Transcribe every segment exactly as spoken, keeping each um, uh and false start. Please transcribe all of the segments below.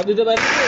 Kan duduk balik tu.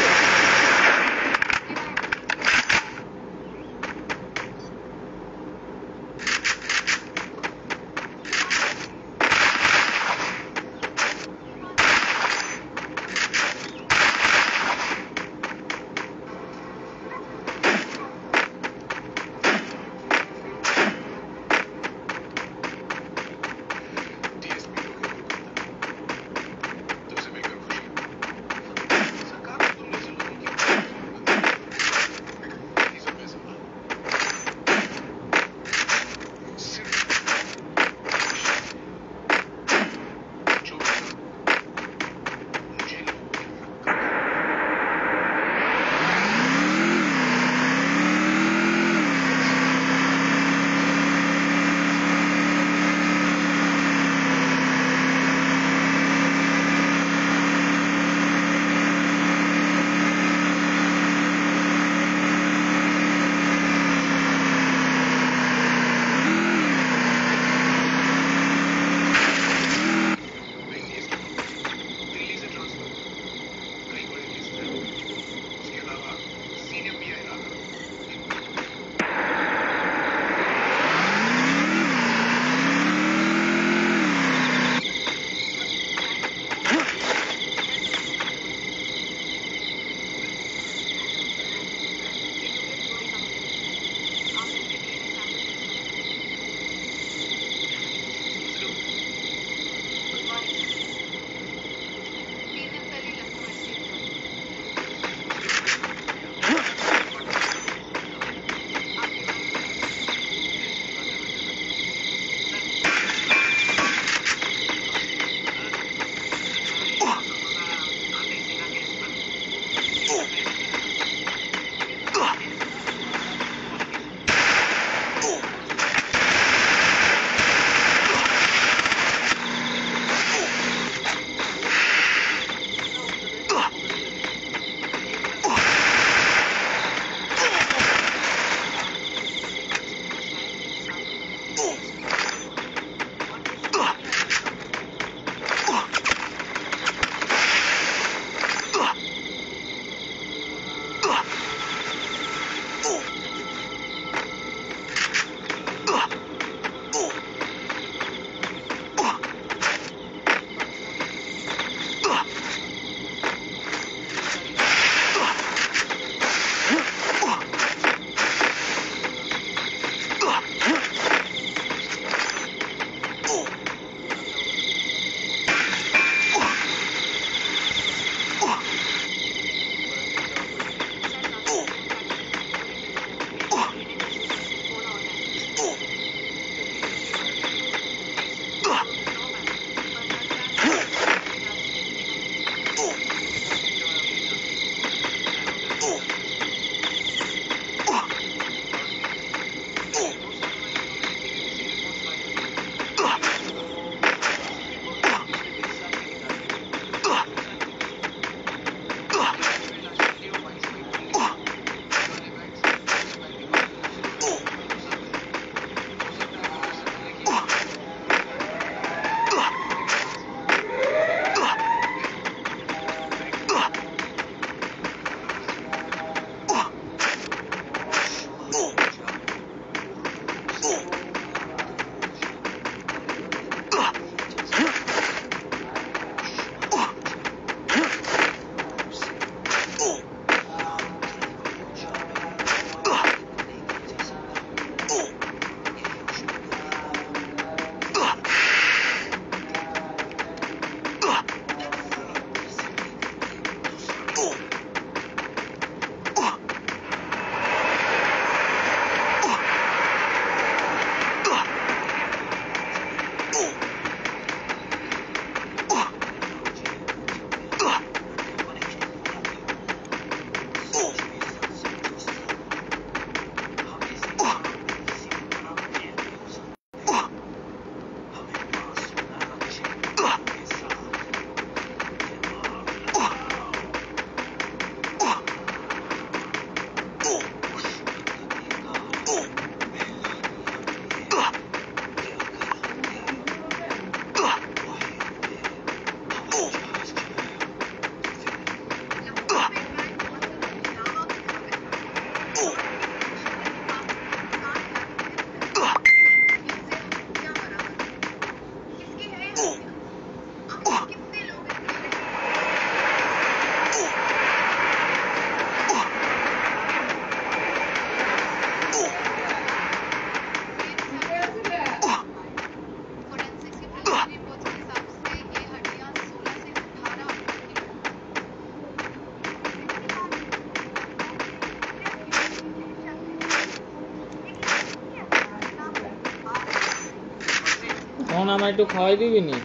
আমার একটু খাওয়াই দিবি নি?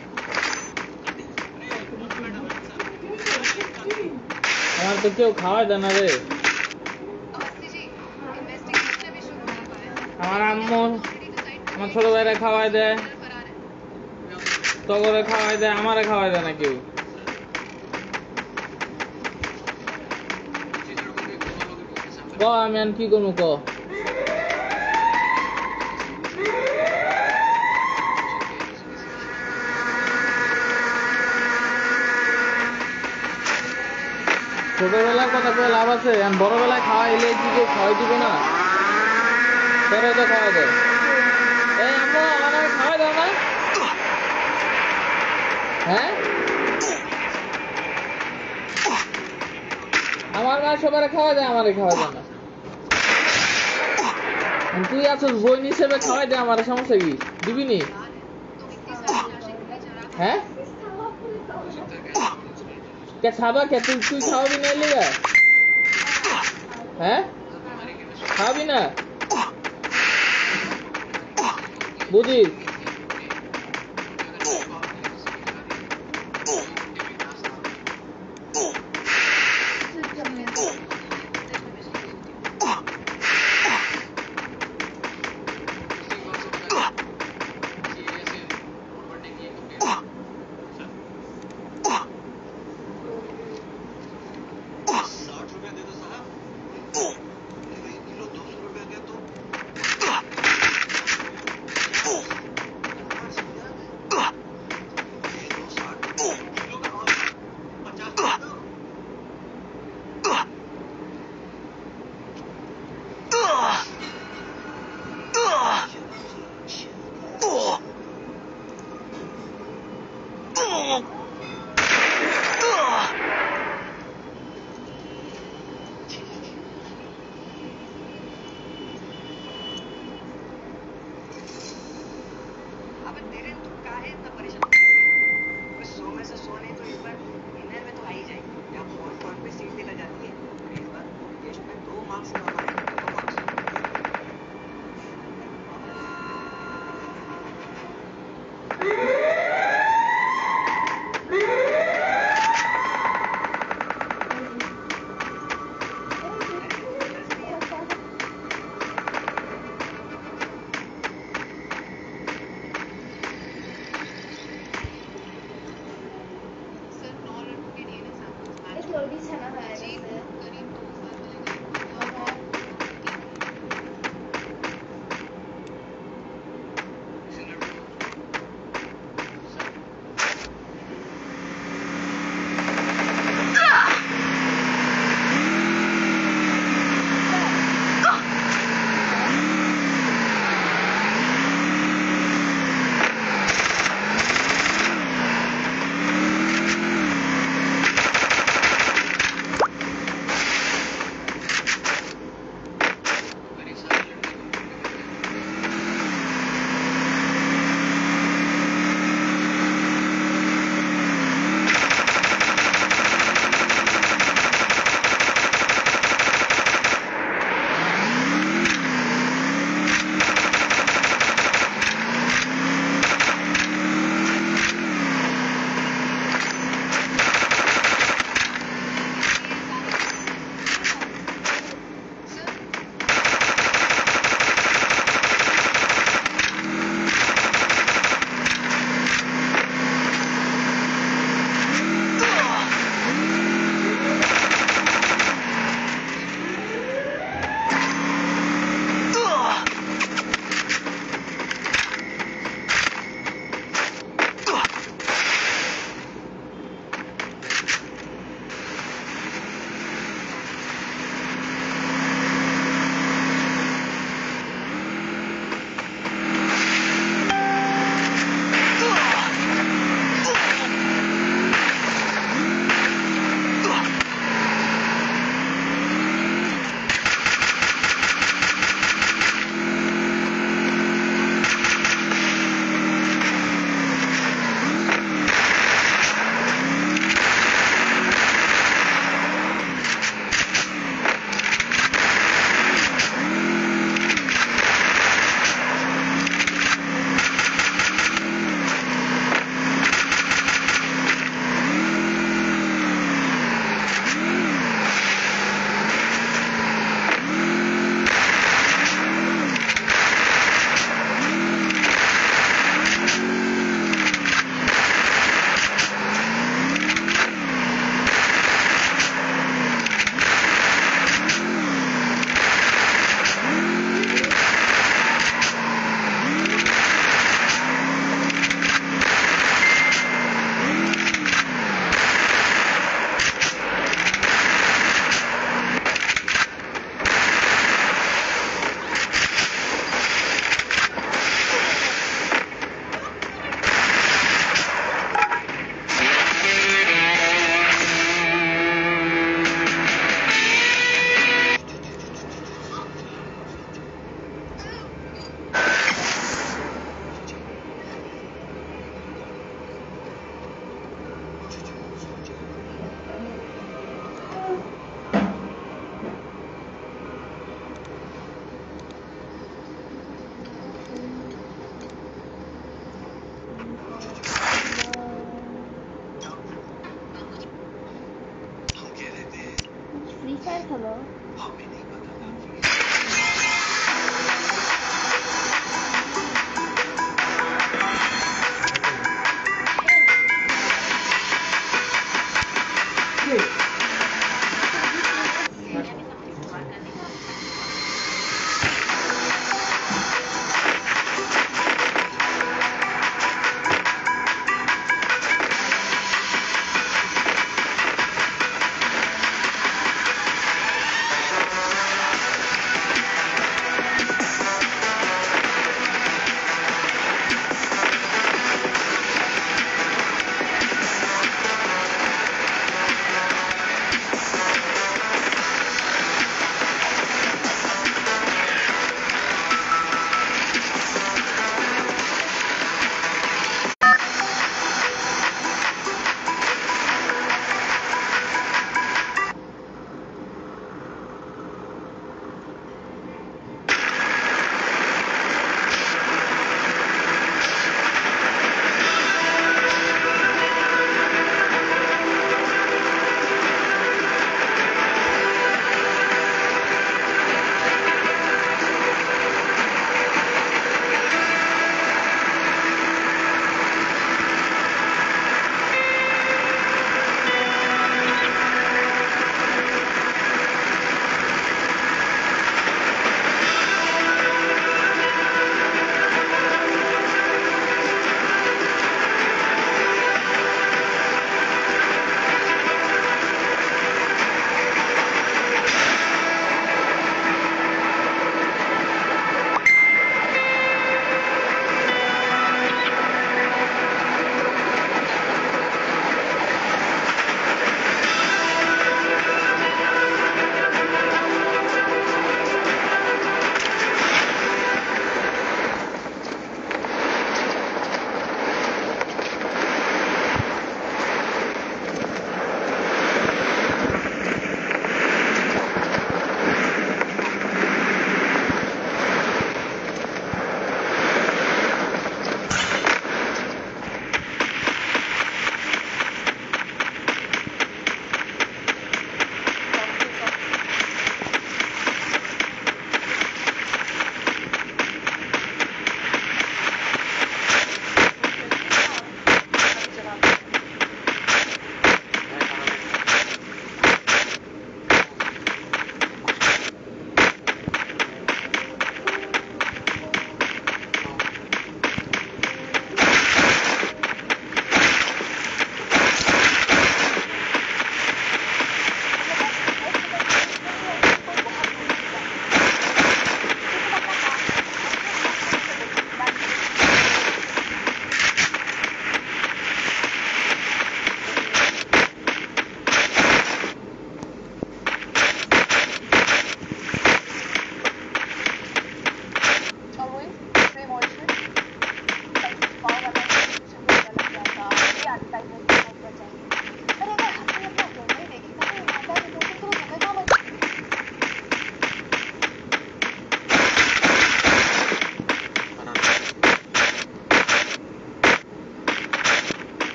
আমার তো কেউ খাওয়া দেয় না রে। আমার আম্মু আমার ছোট ভাইরা খাওয়াই দেয়, তগরে খাওয়াই দেয়, আমারে খাওয়াই দেয় না কেউ। ক আমি আর কি করবো ক। ছোটবেলার কথা কয়ে লাভ আছে? বড়বেলায় খাওয়া এলে কি কেউ খাওয়াই দিব না? তোরা তো খাওয়া দেয়। এই আম্মু আমার খাওয়া দাও না। হ্যাঁ আমার মা সবার খাওয়া দেয়, আমারে খাওয়া দেয় না। তুই আছো বই হিসেবে খাওয়াই দে, আমার সমস্যা কি? দিবি নি? হ্যাঁ কে খাবা কে? তুই তুই খাওয়াবি না এলে? হ্যাঁ খাবি না বুঝিস? Hello. How many other languages?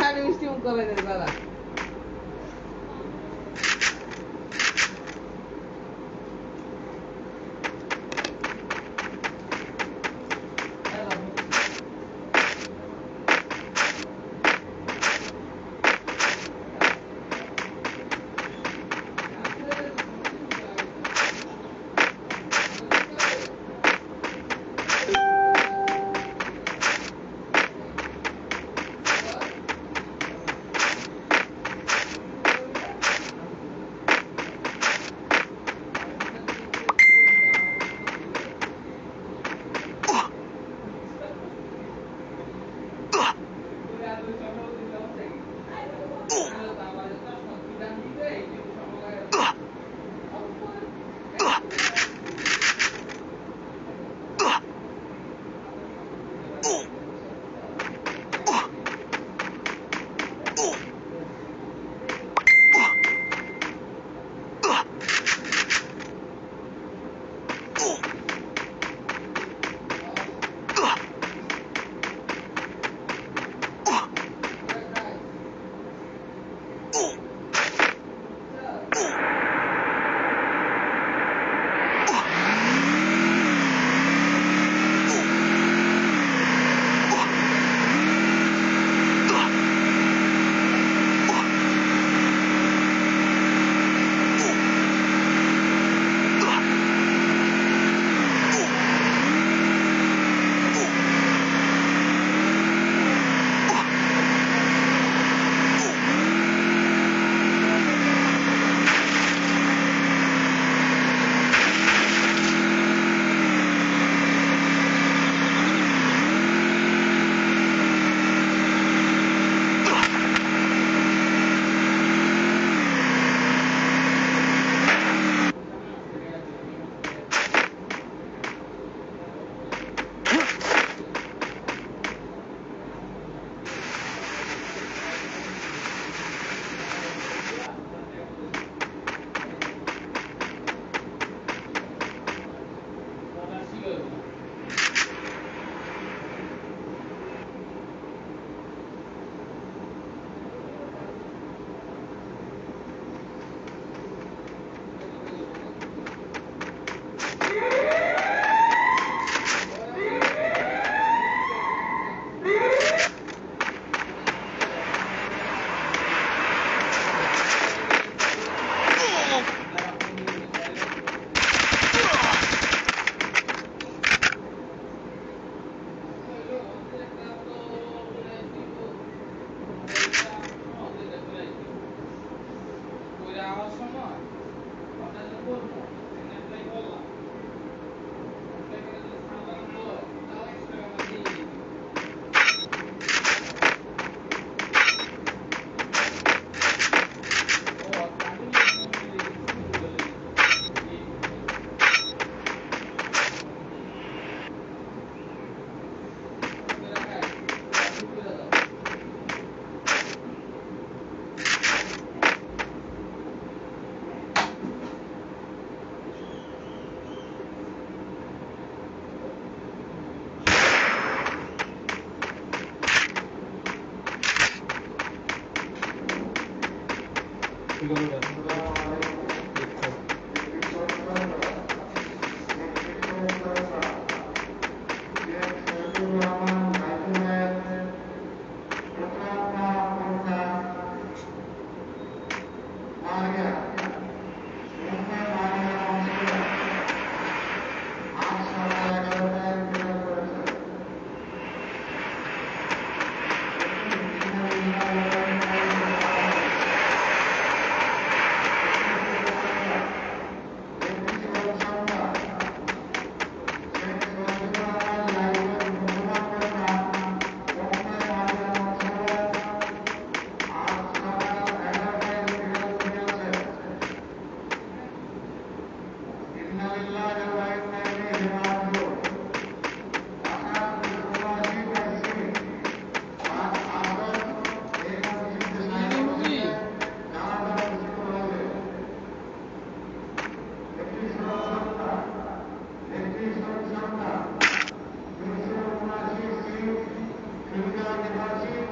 Yani üstüm kalınır bana.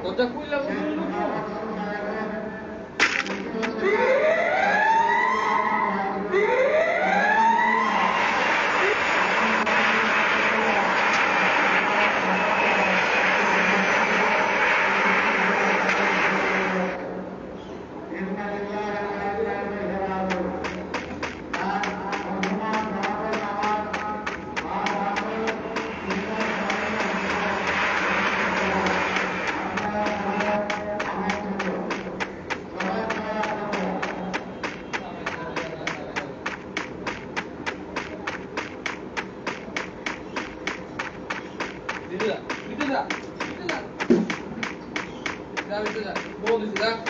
Otakuyla bunu modifica, modificar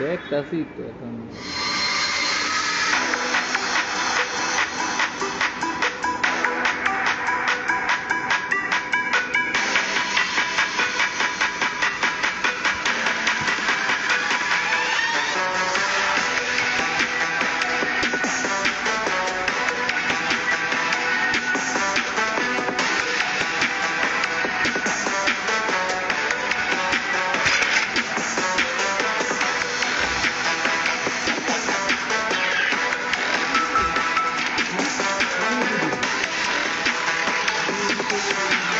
Deck tacito Thank you.